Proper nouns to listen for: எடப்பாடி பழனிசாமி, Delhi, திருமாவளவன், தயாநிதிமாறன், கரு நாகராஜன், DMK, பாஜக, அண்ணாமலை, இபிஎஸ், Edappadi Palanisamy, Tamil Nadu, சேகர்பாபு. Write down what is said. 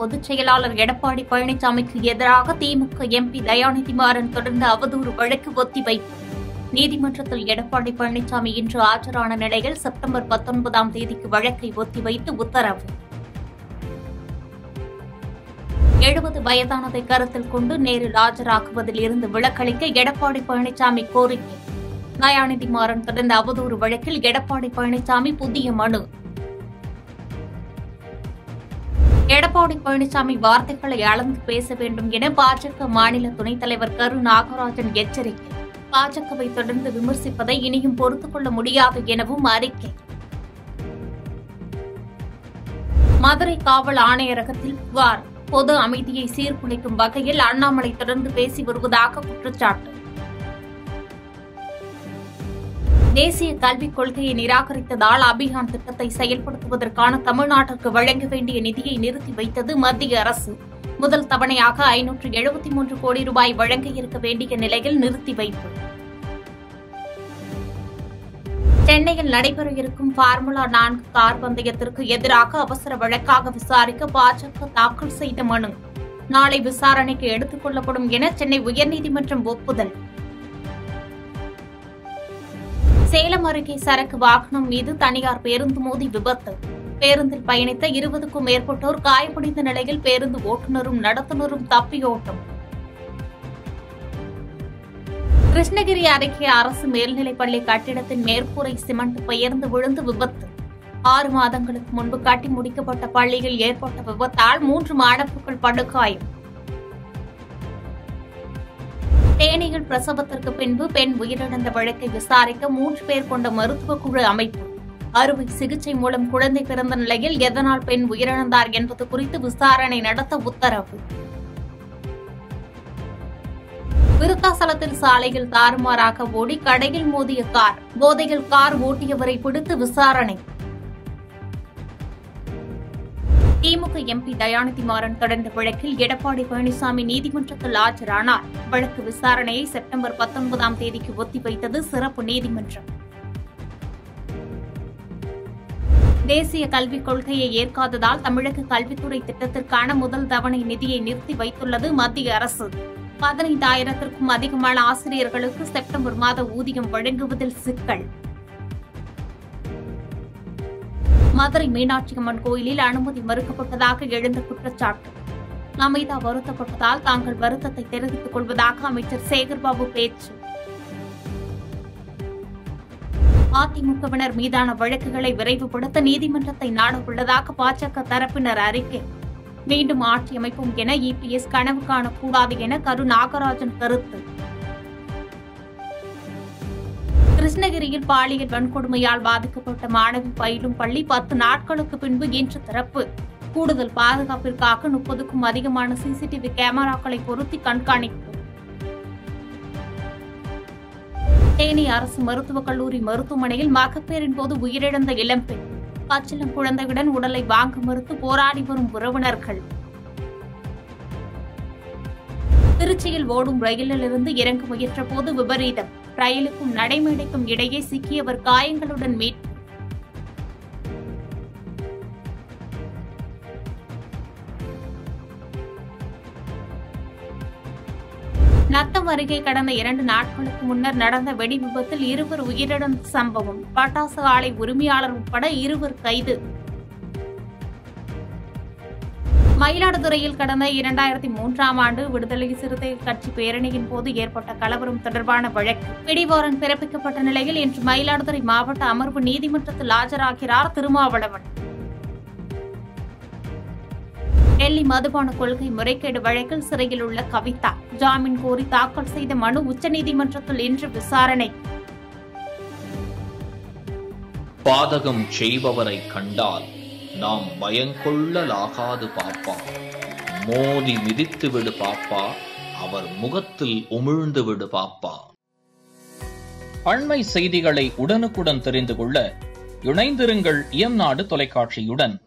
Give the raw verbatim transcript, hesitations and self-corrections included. பொதுச் செயலாளர் எடப்பாடி பழனிசாமிக்கு எதிராக திமுக எம்பி தயாநிதிமாறன் தொடர்ந்த அவதூறு வழக்கு ஒத்திவைப்பு. நீதிமன்றத்தில் எடப்பாடி பழனிசாமி இன்று ஆஜரான நிலையில் செப்டம்பர் பத்தொன்பதாம் தேதிக்கு வழக்கை ஒத்திவைத்து உத்தரவு. எழுபது வயதானதை கருத்தில் கொண்டு நேரில் ஆஜராக்குவதில் இருந்து விலக்களிக்க எடப்பாடி பழனிசாமி கோரிக்கை. தயாநிதிமாறன் தொடர்ந்த அவதூறு வழக்கில் எடப்பாடி பழனிசாமி புதிய மனு. எடப்பாடி பழனிசாமி வார்த்தைகளை அளந்து பேச வேண்டும் என பாஜக மாநில துணைத் தலைவர் கரு நாகராஜன் எச்சரிக்கை. பாஜகவை தொடர்ந்து விமர்சிப்பதை இனியும் பொறுத்துக் கொள்ள முடியாது எனவும் அறிக்கை. மதுரை காவல் ஆணையரகத்தில் புகார். பொது அமைதியை சீர்குலைக்கும் வகையில் அண்ணாமலை தொடர்ந்து பேசி வருவதாக குற்றச்சாட்டு. தேசிய கல்விக் கொள்கையை நிராகரித்ததால் அபியான் திட்டத்தை செயல்படுத்துவதற்கான தமிழ்நாட்டிற்கு வழங்க வேண்டிய நிதியை நிறுத்தி வைத்தது மத்திய அரசு. முதல் தவணையாக ஐநூற்று எழுபத்தி மூன்று கோடி ரூபாய் வழங்க இருக்க வேண்டிய நிலையில் நிறுத்தி வைப்பு. சென்னையில் நடைபெற இருக்கும் பார்முலா நான்கு கார் பந்தயத்திற்கு எதிராக அவசர வழக்காக விசாரிக்க பாஜக தாக்கல் செய்த மனு. நாளை விசாரணைக்கு எடுத்துக் கொள்ளப்படும் என சென்னை உயர்நீதிமன்றம் ஒப்புதல். சேலம் அருகே சரக்கு வாகனம் மீது தனியார் பேருந்து மோதி விபத்து. பேருந்தில் பயணித்த இருபதுக்கும் மேற்பட்டோர் காயமடைந்த நிலையில் பேருந்து ஓட்டுநரும் நடத்துனரும் தப்பியோட்டம். கிருஷ்ணகிரி அருகே அரசு மேல்நிலைப்பள்ளி கட்டிடத்தின் மேற்கூரை சிமெண்ட் பெயர்ந்து விழுந்து விபத்து. ஆறு மாதங்களுக்கு முன்பு கட்டி முடிக்கப்பட்ட பள்ளியில் ஏற்பட்ட விபத்தால் மூன்று மாணவர்கள் படுகாயம். தேனியில் பிரசவத்திற்கு பின்பு பெண் உயிரிழந்த வழக்கை விசாரிக்க மூன்று பேர் கொண்ட மருத்துவக் குழு அமைப்பு. அறுவை சிகிச்சை மூலம் குழந்தை பிறந்த நிலையில் எதனால் பெண் உயிரிழந்தார் என்பது குறித்து விசாரணை நடத்த உத்தரவு. விருத்தாசலத்தில் சாலையில் தாறுமாறாக ஓடி கடையில் மோதிய கார். போதையில் கார் ஓட்டியவரை பிடித்து விசாரணை. திமுக எம்பி தயாநிதிமாறன் தொடர்ந்த வழக்கில் எடப்பாடி பழனிசாமி நீதிமன்றத்தில் ஆஜரானார். வழக்கு விசாரணையை செப்டம்பர் பத்தொன்பதாம் தேதிக்கு ஒத்திவைத்தது சிறப்பு நீதிமன்றம். தேசிய கல்விக் கொள்கையை ஏற்காததால் தமிழக கல்வித்துறை திட்டத்திற்கான முதல் தவணை நிதியை நிறுத்தி வைத்துள்ளது மத்திய அரசு. பதினைந்தாயிரத்திற்கும் அதிகமான ஆசிரியர்களுக்கு செப்டம்பர் மாத ஊதியம் வழங்குவதில் சிக்கல். மதுரை மீனாட்சி அம்மன் கோயிலில் அனுமதி மறுக்கப்பட்டதாக எழுந்த குற்றச்சாட்டு. நமிதா வருத்தப்பட்டதால் தாங்கள் வருத்தத்தை தெரிவித்துக் கொள்வதாக அமைச்சர் சேகர்பாபு பேச்சு. அதிமுகவினர் மீதான வழக்குகளை விரைவுபடுத்த நீதிமன்றத்தை நாட உள்ளதாக பாஜக தரப்பினர் அறிக்கை. மீண்டும் ஆட்சி அமைப்போம் என இபிஎஸ் கனவு காணக்கூடாது என கரு நாகராஜன் கருத்து. கிருஷ்ணகிரியில் பாலியல் வன்கொடுமையால் பாதிக்கப்பட்ட மாணவி பயிலும் பள்ளி பத்து நாட்களுக்கு பின்பு இன்று திறப்பு. கூடுதல் பாதுகாப்பிற்காக முப்பதுக்கும் அதிகமான சிசிடிவி கேமராக்களை பொருத்தி கண்காணிப்பு. தேனி அரசு மருத்துவக் கல்லூரி மருத்துவமனையில் மகப்பேறின் போது உயிரிழந்த இளம்பெண். பச்சிளம் குழந்தையுடன் உடலை வாங்க மறுத்து போராடி வரும் உறவினர்கள். திருச்சியில் ஓடும் ரயிலிலிருந்து இறங்க முயன்ற போது விபரீதம். ரயிலுக்கும் நடைமேடைக்கும் இடையே சிக்கியவர் காயங்களுடன் மீட்பு. நத்தம் அருகே கடந்த இரண்டு நாட்களுக்கு முன்னர் நடந்த வெடி விபத்தில் இருவர் உயிரிழந்த சம்பவம். பட்டாசு ஆலை உரிமையாளர் உட்பட இருவர் கைது. மயிலாடுதுறையில் கடந்த இரண்டாயிரத்தி மூன்றாம் ஆண்டு விடுதலை சிறுத்தைகள் கட்சி பேரணியின் போது ஏற்பட்ட கலவரம் தொடர்பான வழக்கு பிடிவாரன் பிறப்பிக்கப்பட்ட நிலையில் இன்று மயிலாடுதுறை மாவட்ட அமர்வு நீதிமன்றத்தில் ஆஜராகிறார் திருமாவளவன். டெல்லி மதுபான கொள்கை முறைகேடு வழக்கில் சிறையில் உள்ள கவிதா ஜாமீன் கோரி தாக்கல் செய்த மனு உச்சநீதிமன்றத்தில் இன்று விசாரணை. பாதகம் செய்பவரை கண்டால் நாம் பயங்கொள்ளலாகாது பாப்பா, மோதி மிதித்து விடு பாப்பா, அவர் முகத்தில் உமிழ்ந்து விடு பாப்பா. அண்மை செய்திகளை உடனுக்குடன் தெரிந்து கொள்ள இணைந்திருங்கள் எம் நாடு தொலைக்காட்சியுடன்.